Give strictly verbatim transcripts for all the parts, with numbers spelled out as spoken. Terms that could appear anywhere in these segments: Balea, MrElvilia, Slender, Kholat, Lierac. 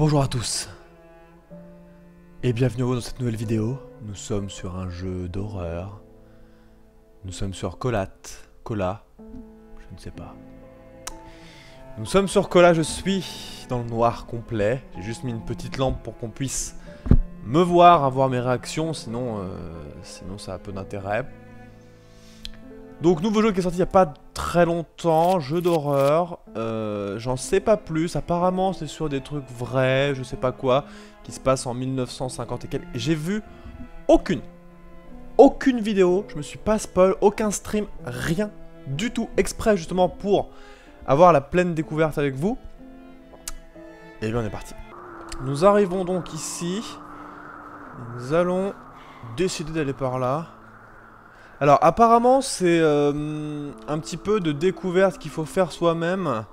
Bonjour à tous et bienvenue dans cette nouvelle vidéo. Nous sommes sur un jeu d'horreur. Nous sommes sur Kholat. Kholat, je ne sais pas. Nous sommes sur Kholat, je suis dans le noir complet. J'ai juste mis une petite lampe pour qu'on puisse me voir, avoir mes réactions, sinon, euh, sinon ça a peu d'intérêt. Donc nouveau jeu qui est sorti il n'y a pas très longtemps, jeu d'horreur, euh, j'en sais pas plus, apparemment c'est sur des trucs vrais, je sais pas quoi, qui se passe en mille neuf cent cinquante et quelques. J'ai vu aucune, aucune vidéo, je me suis pas spoil, aucun stream, rien du tout, exprès justement pour avoir la pleine découverte avec vous. Et bien on est parti. Nous arrivons donc ici, nous allons décider d'aller par là. Alors apparemment c'est euh, un petit peu de découverte qu'il faut faire soi-même.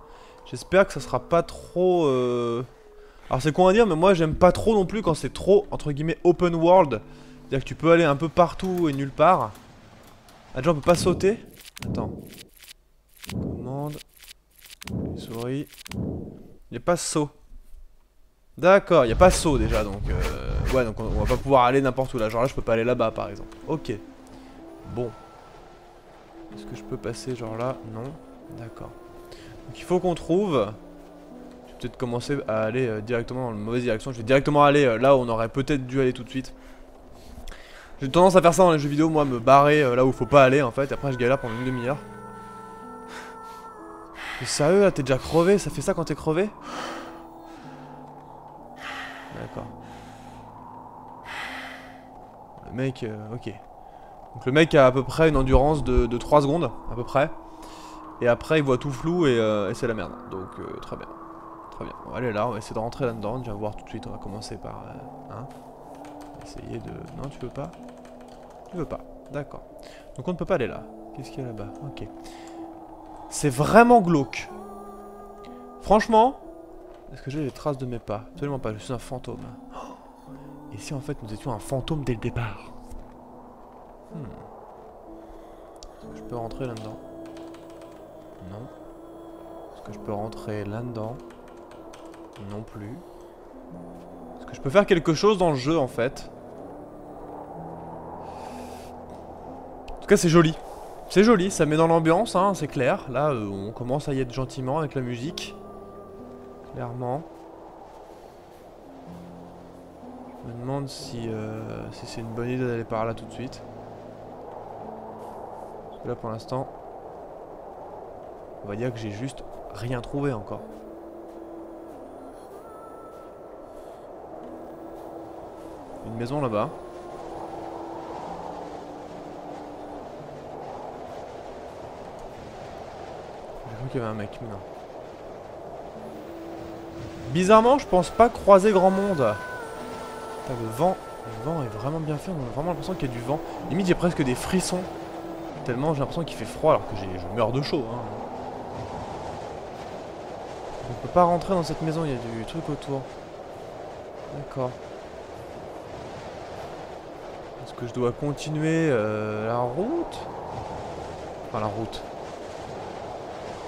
J'espère que ça sera pas trop... Euh... Alors c'est con à dire mais moi j'aime pas trop non plus quand c'est trop entre guillemets open world. C'est-à-dire que tu peux aller un peu partout et nulle part. Ah déjà on peut pas sauter. Attends. Commande. Souris. Il n'y a pas saut. D'accord, il n'y a pas saut déjà donc... Euh... Ouais donc on, on va pas pouvoir aller n'importe où là. Genre là je peux pas aller là-bas par exemple. Ok. Bon. Est-ce que je peux passer genre là? Non. D'accord. Donc il faut qu'on trouve... Je vais peut-être commencer à aller euh, directement dans la mauvaise direction. Je vais directement aller euh, là où on aurait peut-être dû aller tout de suite. J'ai tendance à faire ça dans les jeux vidéo, moi, me barrer euh, là où il faut pas aller en fait. Et après je galère pendant une demi-heure. Mais sérieux là, t'es déjà crevé? Ça fait ça quand t'es crevé? D'accord. Le mec, euh, ok. Donc le mec a à peu près une endurance de, de trois secondes, à peu près. Et après il voit tout flou et, euh, et c'est la merde. Donc euh, très bien. Très bien. On va aller là, on va essayer de rentrer là-dedans. Déjà voir tout de suite, on va commencer par... Euh, hein. Essayer de... Non, tu veux pas? Tu veux pas. D'accord. Donc on ne peut pas aller là. Qu'est-ce qu'il y a là-bas? Ok. C'est vraiment glauque. Franchement... Est-ce que j'ai les traces de mes pas? Absolument pas, je suis un fantôme. Et si en fait nous étions un fantôme dès le départ? Hmm. Est-ce que je peux rentrer là-dedans? Non. Est-ce que je peux rentrer là-dedans? Non plus. Est-ce que je peux faire quelque chose dans le jeu en fait? En tout cas c'est joli. C'est joli, ça met dans l'ambiance, hein, c'est clair. Là euh, on commence à y être gentiment avec la musique. Clairement. Je me demande si, euh, si c'est une bonne idée d'aller par là tout de suite. Là pour l'instant, on va dire que j'ai juste rien trouvé encore. Une maison là-bas. J'ai cru qu'il y avait un mec, mais non. Bizarrement, je pense pas croiser grand monde. Putain, le vent, le vent est vraiment bien fait, on a vraiment l'impression qu'il y a du vent. Limite j'ai presque des frissons. Tellement j'ai l'impression qu'il fait froid alors que je meurs de chaud. Hein. On peut pas rentrer dans cette maison, il y a du truc autour. D'accord. Est-ce que je dois continuer euh, la route? Enfin la route.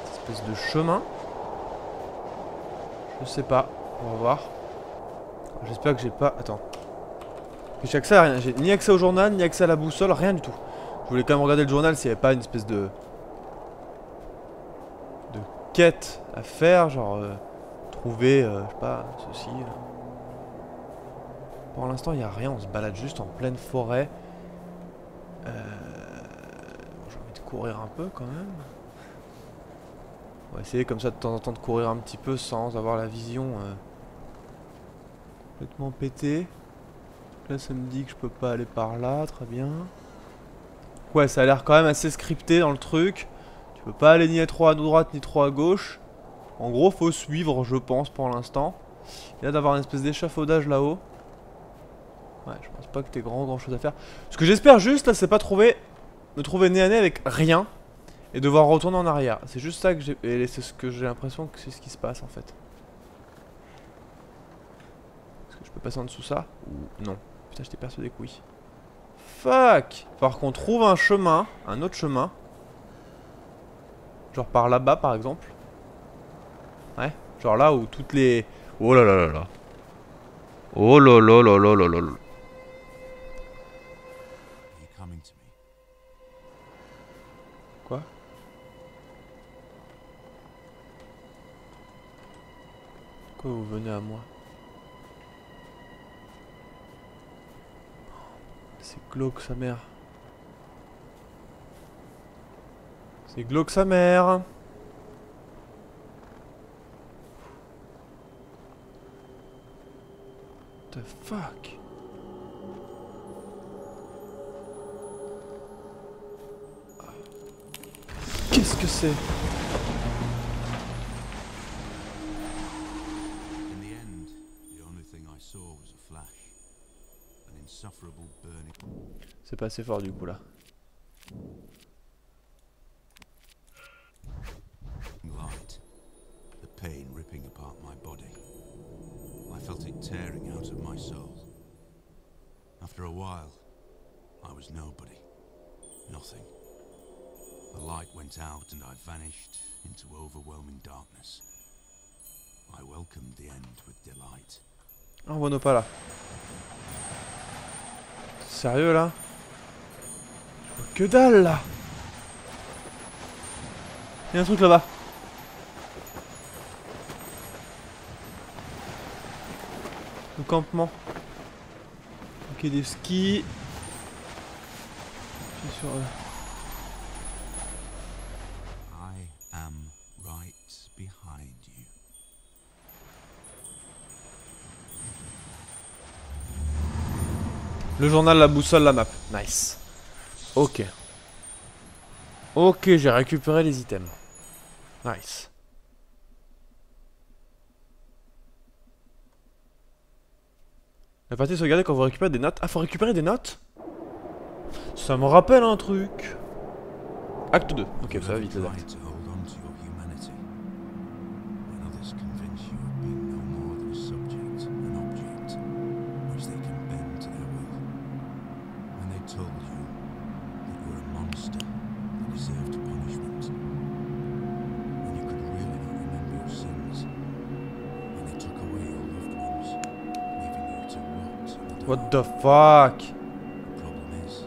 Cette espèce de chemin. Je sais pas, on va voir. J'espère que j'ai pas... Attends. J'ai accès à rien, j'ai ni accès au journal, ni accès à la boussole, rien du tout. Je voulais quand même regarder le journal s'il n'y avait pas une espèce de... de quête à faire, genre euh, trouver, euh, je sais pas, ceci. Pour l'instant, il n'y a rien, on se balade juste en pleine forêt. Euh... J'ai envie de courir un peu quand même. On va essayer comme ça de temps en temps de courir un petit peu sans avoir la vision euh, complètement pétée. Là, ça me dit que je peux pas aller par là, très bien. Ouais, ça a l'air quand même assez scripté dans le truc. Tu peux pas aller ni trop à droite ni trop à gauche. En gros, faut suivre, je pense, pour l'instant. Il y a d'avoir une espèce d'échafaudage là-haut. Ouais, je pense pas que t'aies grand grand chose à faire. Ce que j'espère juste là, c'est pas trouver, me trouver nez à nez avec rien et devoir retourner en arrière. C'est juste ça que j'ai, et c'est ce que j'ai l'impression que c'est ce qui se passe en fait. Est-ce que je peux passer en dessous ça ou non? Putain, j'étais persuadé que oui. Fuck! Par contre, trouve un chemin, un autre chemin. Genre par là-bas, par exemple. Ouais, genre là où toutes les... Oh là là là là. Oh là là là là là là là. Quoi? Pourquoi vous venez à moi? C'est glauque sa mère. C'est glauque sa mère. The fuck. Qu'est-ce que c'est? In the end, the only thing I saw was a flash. An insufferable burning. C'est pas assez fort du coup là. Light. The pain ripping apart my body. I felt it tearing out of my soul. After a while, I was nobody, nothing. The light went out and I vanished into overwhelming darkness. I welcomed the end with delight. Ah, oh, bueno, pas là. Sérieux là? Je vois que dalle là! Il y a un truc là-bas. Le campement. Ok, des skis. J'appuie sur eux. I am right behind you. Le journal, la boussole, la map. Nice. Ok. Ok, j'ai récupéré les items. Nice. La partie se regarder quand vous récupérez des notes. Ah, faut récupérer des notes? Ça me rappelle un truc. Acte deux. Ok, ça va vite là. What the fuck? The problem is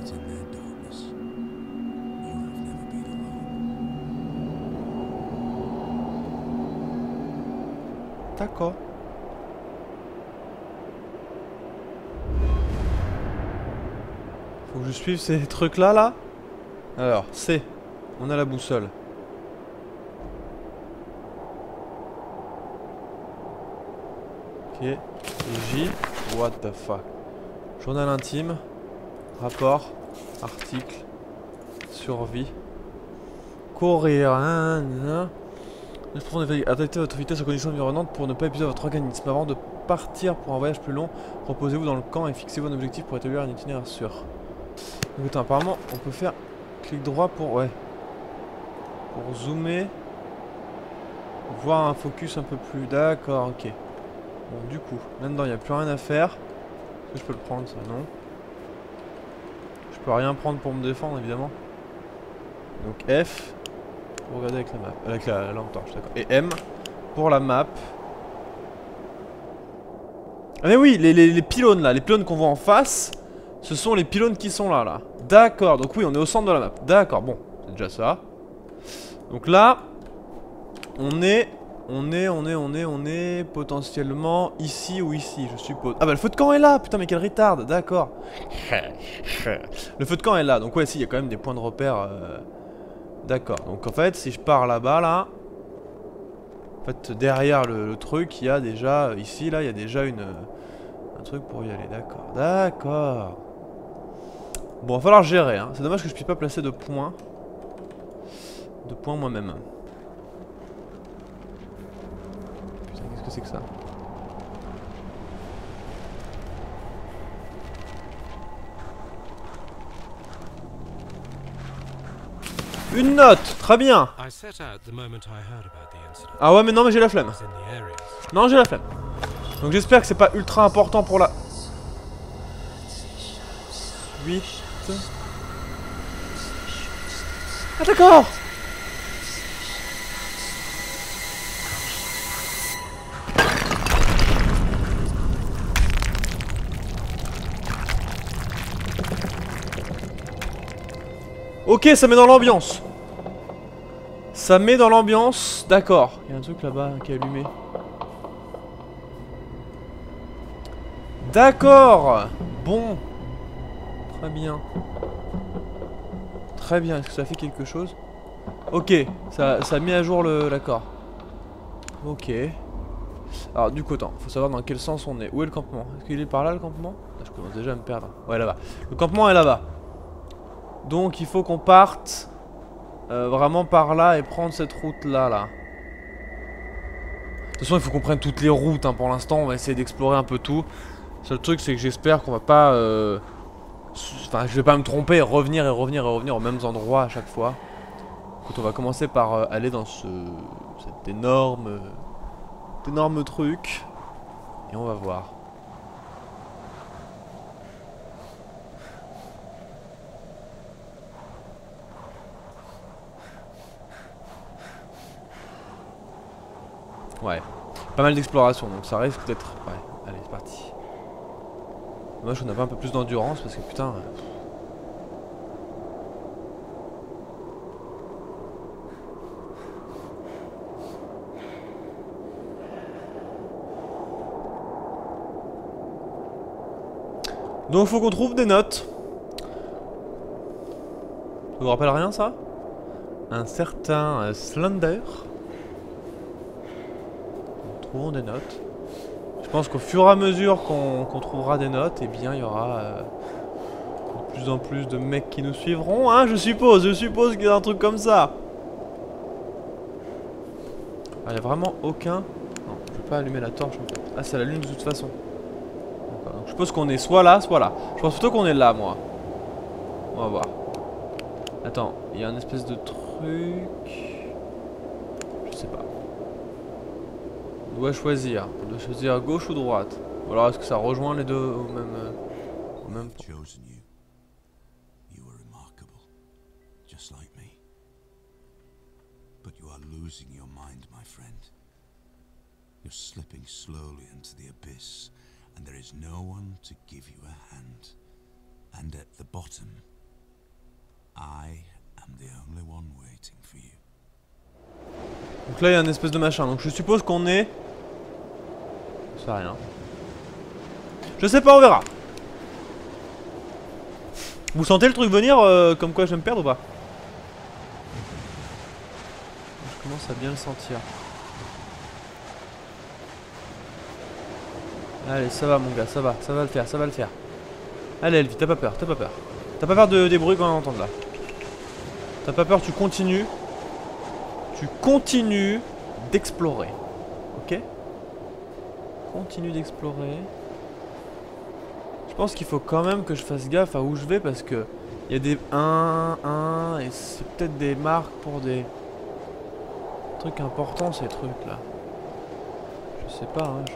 that in their darkness, you have never been alone. D'accord. Faut que je suive ces trucs là là. Alors, c'est. On a la boussole. Ok. Et J. What the fuck. Journal intime, rapport, article, survie, courir, adaptez votre vitesse aux conditions environnantes pour ne pas épuiser votre organisme. Avant de partir pour un voyage plus long, reposez-vous dans le camp et fixez-vous un objectif pour établir un itinéraire sûr. Écoute, apparemment on peut faire clic droit pour, ouais, pour zoomer, voir un focus un peu plus, d'accord, ok. Bon, du coup, là-dedans, il n'y a plus rien à faire. Est-ce que je peux le prendre, ça? Non. Je peux rien prendre pour me défendre, évidemment. Donc F, pour regarder avec la map. Avec la lampe torche, d'accord. Et M, pour la map. Ah mais oui, les, les, les pylônes, là. Les pylônes qu'on voit en face, ce sont les pylônes qui sont là, là. D'accord, donc oui, on est au centre de la map. D'accord, bon, c'est déjà ça. Donc là, on est... On est, on est, on est, on est potentiellement ici ou ici, je suppose. Ah bah le feu de camp est là, putain mais quel retard, d'accord. Le feu de camp est là, donc ouais si, il y a quand même des points de repère. Euh... D'accord, donc en fait si je pars là-bas là, en fait derrière le, le truc, il y a déjà, ici là, il y a déjà une, un truc pour y aller, d'accord, d'accord. Bon, va falloir gérer, hein. C'est dommage que je puisse pas placer de points, de points moi-même. C'est que ça. Une note, très bien. Ah ouais mais non mais j'ai la flemme. Non j'ai la flemme. Donc j'espère que c'est pas ultra important pour la huit. Ah d'accord. Ok, ça met dans l'ambiance. Ça met dans l'ambiance, d'accord. Il y a un truc là-bas qui est allumé. D'accord. Bon. Très bien. Très bien, est-ce que ça fait quelque chose? Ok, ça, ça a mis à jour l'accord. Ok. Alors du coup, attends, faut savoir dans quel sens on est. Où est le campement? Est-ce qu'il est par là le campement? Là, je commence déjà à me perdre. Ouais, là-bas. Le campement est là-bas. Donc il faut qu'on parte euh, vraiment par là et prendre cette route là là. De toute façon il faut qu'on prenne toutes les routes hein, pour l'instant on va essayer d'explorer un peu tout. Le seul truc c'est que j'espère qu'on va pas euh... Enfin je vais pas me tromper et revenir et revenir et revenir aux mêmes endroits à chaque fois. Écoute, on va commencer par euh, aller dans ce... cet énorme euh... cet énorme truc. Et on va voir. Ouais, pas mal d'exploration donc ça risque d'être... Ouais, allez c'est parti. Moi je n'ai pas un peu plus d'endurance parce que putain... Donc faut qu'on trouve des notes. Ça vous rappelle rien ça? Un certain euh, Slender. Trouvons des notes. Je pense qu'au fur et à mesure qu'on qu'on trouvera des notes, et eh bien il y aura euh, de plus en plus de mecs qui nous suivront, hein, je suppose, je suppose qu'il y a un truc comme ça. Il n'y a vraiment aucun... Non, je ne peux pas allumer la torche en fait. Ah, c'est la lune de toute façon. Donc je pense qu'on est soit là, soit là. Je pense plutôt qu'on est là, moi. On va voir. Attends, il y a un espèce de truc... Je sais pas. On doit choisir, on doit choisir à gauche ou droite. Ou alors est-ce que ça rejoint les deux au même, euh, au même point? Donc là il y a un espèce de machin, donc je suppose qu'on est... Ça sert à rien. Je sais pas, on verra. Vous sentez le truc venir euh, comme quoi je vais me perdre ou pas? Je commence à bien le sentir. Allez, ça va mon gars, ça va, ça va le faire, ça va le faire. Allez Elvie, t'as pas peur, t'as pas peur. T'as pas peur de, des bruits qu'on va entendre là. T'as pas peur, tu continues. Tu continues d'explorer, ok? Continue d'explorer. Je pense qu'il faut quand même que je fasse gaffe à où je vais parce que il y a des un, un et c'est peut-être des marques pour des trucs importants ces trucs là. Je sais pas, hein, je...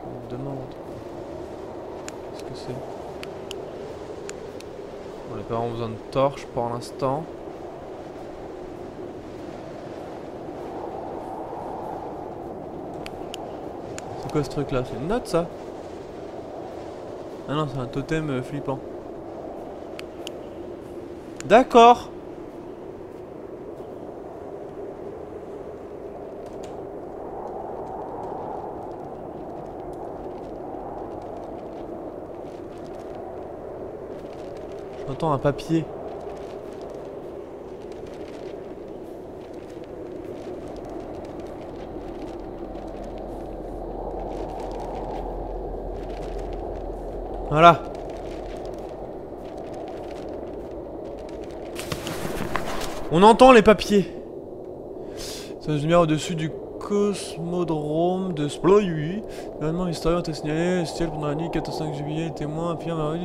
je me demande. Qu'est-ce que c'est? On n'a pas vraiment besoin de torche pour l'instant. C'est quoi ce truc là? C'est une note ça? Ah non, c'est un totem euh, flippant. D'accord. J'entends un papier. Voilà. On entend les papiers. C'est une lumière au-dessus du cosmodrome de Sployui. Normalement, l'historien t'a signalé le ciel pendant la nuit, quatre à cinq juillet, témoin, affirme,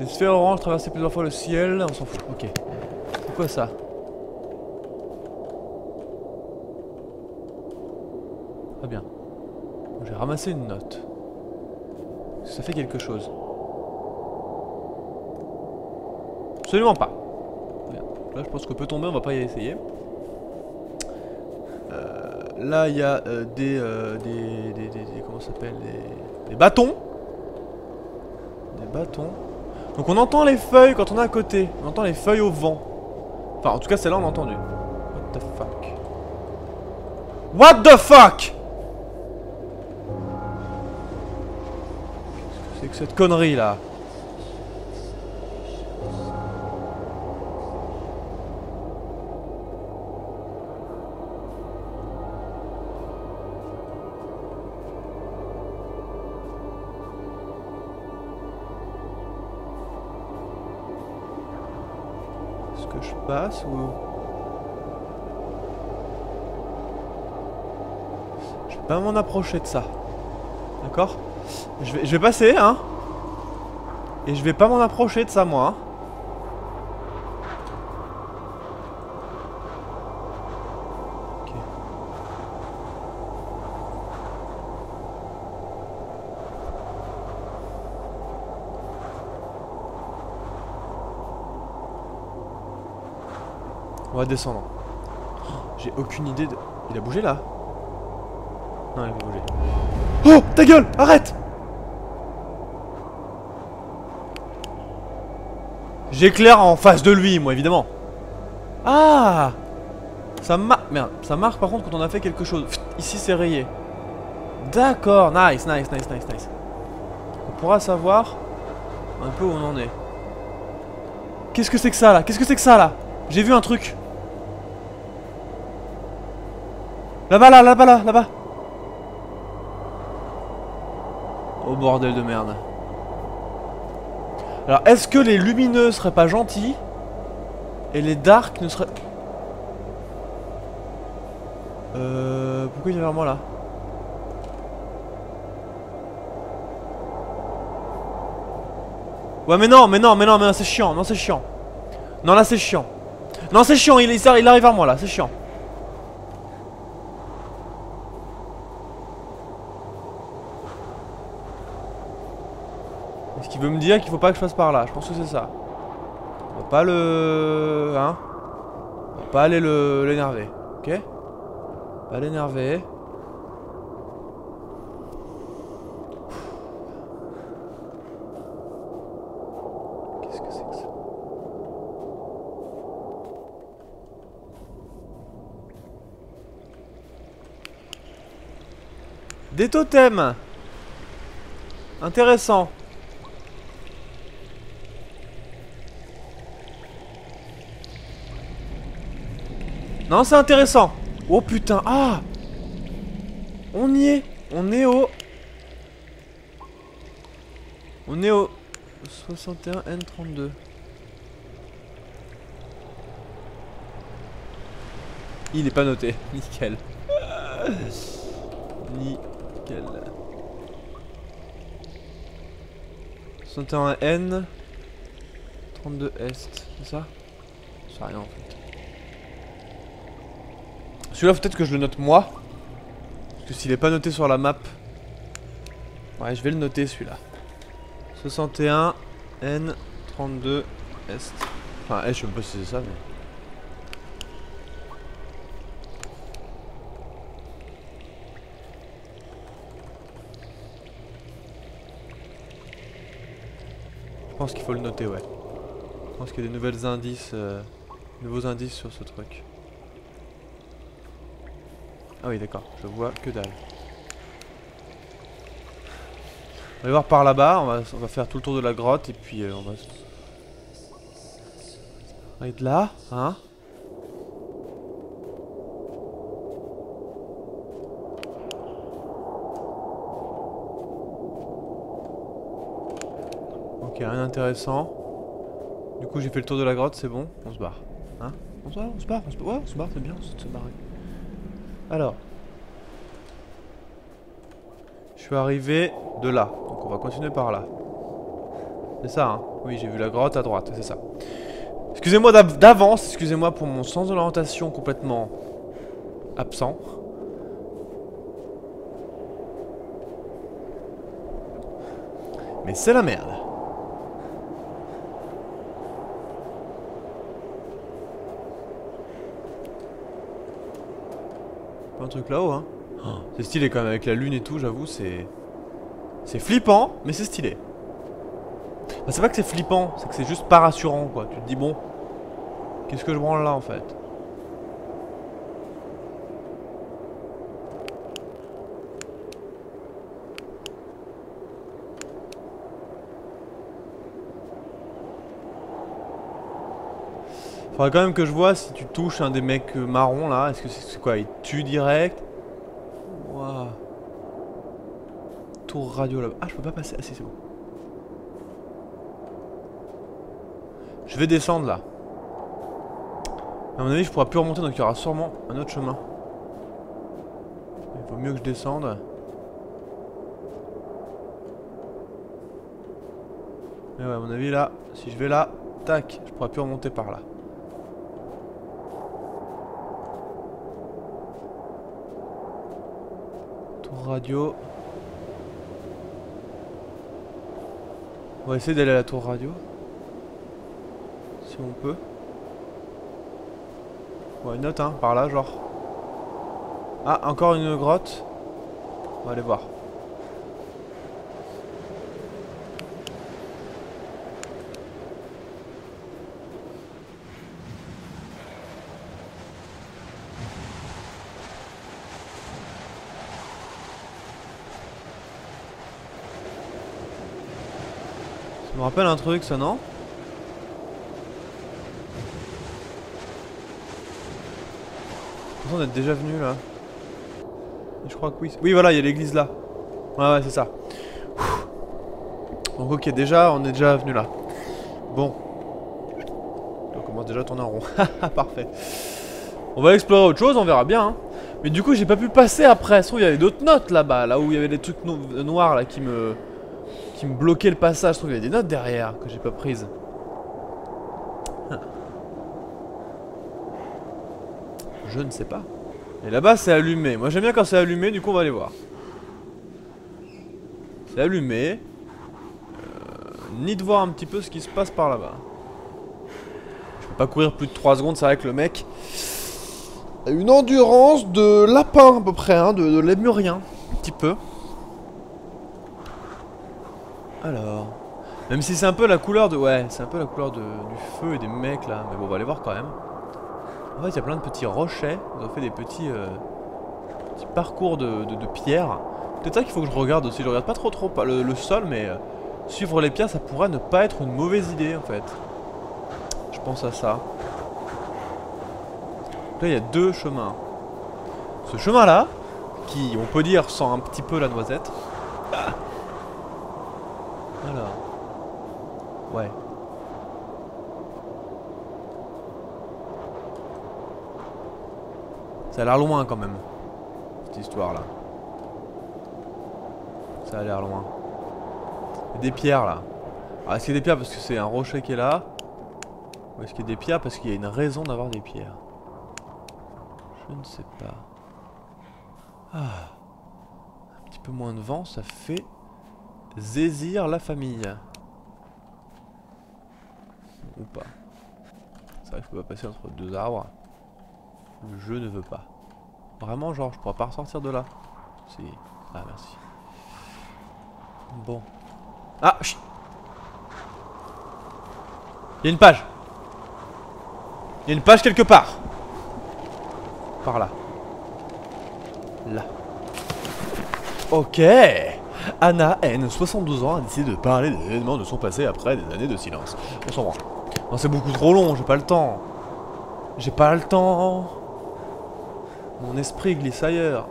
des sphères oranges traversaient plusieurs fois le ciel. On s'en fout. Ok. C'est quoi ça? Très bien. J'ai ramassé une note. Ça fait quelque chose. Absolument pas. Là je pense qu'on peut tomber, on va pas y essayer. Euh, là il y a euh, des, euh, des, des, des, des... Comment ça s'appelle des, des bâtons. Des bâtons. Donc on entend les feuilles quand on est à côté. On entend les feuilles au vent. Enfin, en tout cas, celle-là, on l'a entendue. What the fuck? What the fuck? Qu'est-ce que c'est que cette connerie, là? Que je passe ou... Je vais pas m'en approcher de ça. D'accord, je vais, je vais passer, hein. Et je vais pas m'en approcher de ça, moi. Hein. Ok. On va descendre. J'ai aucune idée de... Il a bougé là? Non, il a pas bougé. Oh, ta gueule! Arrête! J'éclaire en face de lui, moi, évidemment. Ah! Ça marque... Merde, ça marque par contre quand on a fait quelque chose. Ici, c'est rayé. D'accord, nice, nice, nice, nice, nice. On pourra savoir un peu où on en est. Qu'est-ce que c'est que ça, là? Qu'est-ce que c'est que ça, là? J'ai vu un truc. Là-bas, là, là-bas, là, là-bas. Oh bordel de merde. Alors, est-ce que les lumineux seraient pas gentils? Et les darks ne seraient... Euh... Pourquoi il est vers moi, là? Ouais, mais non, mais non, mais non, mais non, c'est chiant, non, c'est chiant. Non, là, c'est chiant. Non, c'est chiant, il, il, il arrive vers moi, là, c'est chiant. Est-ce qu'il veut me dire qu'il faut pas que je passe par là? Je pense que c'est ça. On va pas le... Hein? On va pas aller l'énerver, le... ok? Pas l'énerver. Qu'est-ce que c'est que ça? Des totems! Intéressant. Non, c'est intéressant. Oh putain, ah, on y est. On est au... On est au soixante et un N trente-deux. Il n'est pas noté, nickel. Nickel. soixante et un N, trente-deux Est, c'est ça? Je sais rien en fait. Celui-là, peut-être que je le note moi. Parce que s'il est pas noté sur la map... Ouais, je vais le noter celui-là. soixante et un N trente-deux Est. Enfin, je sais même pas si c'est ça, mais... Je pense qu'il faut le noter, ouais. Je pense qu'il y a des nouvelles indices... Euh, nouveaux indices sur ce truc. Ah oui, d'accord, je vois que dalle. On va voir par là-bas, on va, on va faire tout le tour de la grotte et puis euh, on va... On va être là, hein? Ok, rien d'intéressant. Du coup j'ai fait le tour de la grotte, c'est bon, on se barre. Hein? On se barre, on se barre, on se barre, ouais, on se barre, c'est bien, on se barre. Alors, je suis arrivé de là, donc on va continuer par là. C'est ça, hein? Oui, j'ai vu la grotte à droite, c'est ça. Excusez-moi d'avance, excusez-moi pour mon sens de l'orientation complètement absent. Mais c'est la merde. Un truc là-haut, hein. Oh, c'est stylé quand même avec la lune et tout, j'avoue, c'est... C'est flippant, mais c'est stylé. Bah, c'est pas que c'est flippant, c'est que c'est juste pas rassurant quoi. Tu te dis bon, qu'est-ce que je branle là en fait? Faudrait quand même que je vois si tu touches un des mecs marrons là, est-ce que c'est quoi? Il tue direct? Waouh. Tour radio là-bas. Ah, je peux pas passer. Ah si, c'est bon. Je vais descendre là. À mon avis, je pourrais plus remonter, donc il y aura sûrement un autre chemin. Il vaut mieux que je descende. Mais ouais, à mon avis là, si je vais là, tac, je pourrais plus remonter par là. Radio. On va essayer d'aller à la tour radio. Si on peut. Ouais, une note hein, par là genre. Ah, encore une grotte. On va aller voir. Ça me rappelle un truc ça, non? On est déjà venu là. Je crois que oui. Oui voilà, il y a l'église là. Ouais ouais, c'est ça. Ouh. Donc ok, déjà on est déjà venu là. Bon. On commence déjà à tourner en rond. Parfait. On va explorer autre chose, on verra bien hein. Mais du coup j'ai pas pu passer après. Sauf il y avait d'autres notes là-bas. Là où il y avait des trucs no noirs là qui me... qui me bloquait le passage, je trouve qu'il y a des notes derrière que j'ai pas prises. Je ne sais pas. Et là-bas c'est allumé. Moi j'aime bien quand c'est allumé, du coup on va aller voir. C'est allumé. Euh, ni de voir un petit peu ce qui se passe par là-bas. Je peux pas courir plus de trois secondes, c'est vrai que le mec a une endurance de lapin à peu près, hein, de, de lémurien, un petit peu. Alors, même si c'est un peu la couleur de... Ouais, c'est un peu la couleur de, du feu et des mecs là. Mais bon, on va aller voir quand même. En fait, il y a plein de petits rochets. Ils ont fait des petits, euh, petits parcours de, de, de pierres. Peut-être ça qu'il faut que je regarde aussi. Je regarde pas trop trop le, le sol, mais euh, suivre les pierres, ça pourrait ne pas être une mauvaise idée en fait. Je pense à ça. Là, il y a deux chemins. Ce chemin là, qui on peut dire sent un petit peu la noisette. Ah. Alors, ouais. Ça a l'air loin quand même, cette histoire là. Ça a l'air loin. Il y a des pierres là. Alors est-ce qu'il y a des pierres parce que c'est un rocher qui est là? Ou est-ce qu'il y a des pierres parce qu'il y a une raison d'avoir des pierres? Je ne sais pas. Ah. Un petit peu moins de vent, ça fait... Zésir la famille. Ou pas. C'est vrai que je peux pas passer entre deux arbres. Je ne veux pas. Vraiment genre je pourrais pas ressortir de là. Si. Ah merci. Bon. Ah chut. Il y a une page. Il y a une page quelque part. Par là. Là. Ok. Anna N, soixante-douze ans, a décidé de parler des événements de son passé après des années de silence. On s'en branle. Non, c'est beaucoup trop long, j'ai pas le temps. J'ai pas le temps. Mon esprit glisse ailleurs.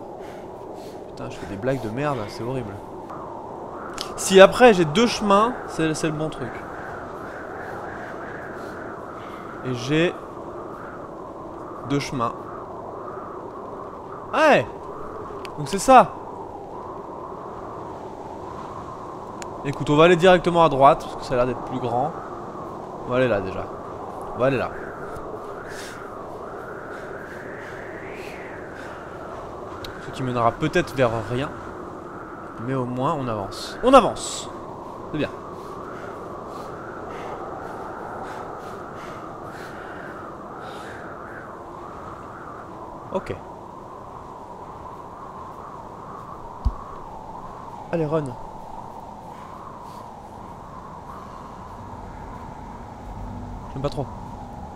Putain, je fais des blagues de merde, c'est horrible. Si après j'ai deux chemins, c'est le bon truc. Et j'ai... deux chemins. Ouais. Donc c'est ça. Écoute, on va aller directement à droite, parce que ça a l'air d'être plus grand. On va aller là déjà. On va aller là. Ce qui mènera peut-être vers rien. Mais au moins on avance. On avance. C'est bien. Ok. Allez, run. Même pas trop.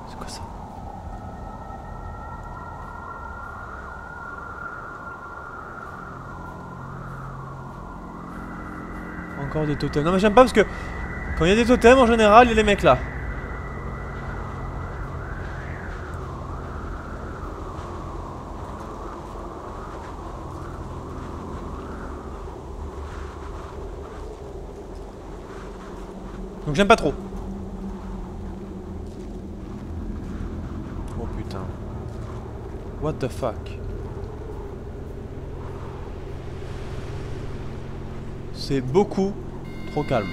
C'est quoi ça? Encore des totems. Non mais j'aime pas parce que quand il y a des totems en général, il y a les mecs là. Donc j'aime pas trop. Oh putain. What the fuck. C'est beaucoup trop calme.